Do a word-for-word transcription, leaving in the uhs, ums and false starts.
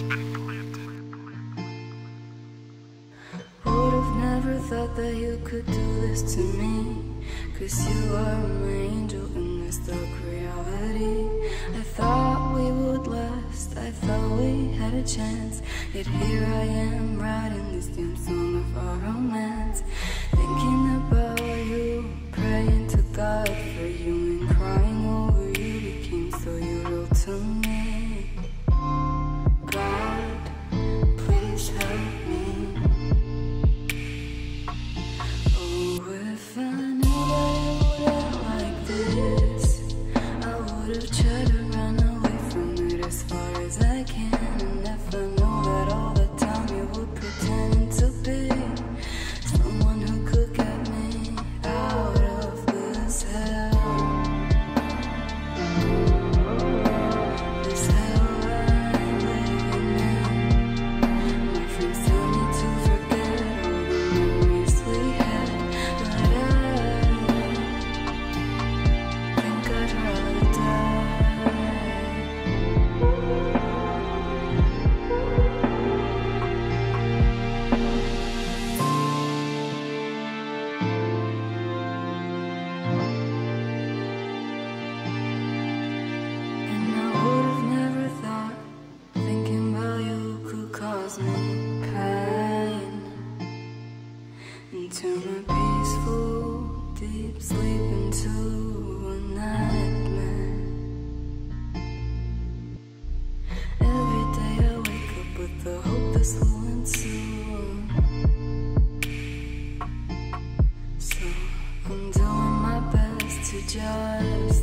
has been planted. Would have never thought that you could do this to me, 'cause you are my angel in this dark reality. I thought we would last, I thought we had a chance, yet here I am writing this damn song of our romance. Thinking about you, praying to God for you, and crying over you became so you wrote to me. God, please help me. Oh, if I knew that it would end like this, I would have tried to run away from it as far as I can. And if I know that all the time you would pretend to be someone who could get me out of this hell. This hell I'm living in. My friends tell me to forget all the memories we had, but I think I'd rather die. Turn my peaceful, deep sleep into a nightmare. Every day I wake up with the hope this will ensue. So I'm doing my best to just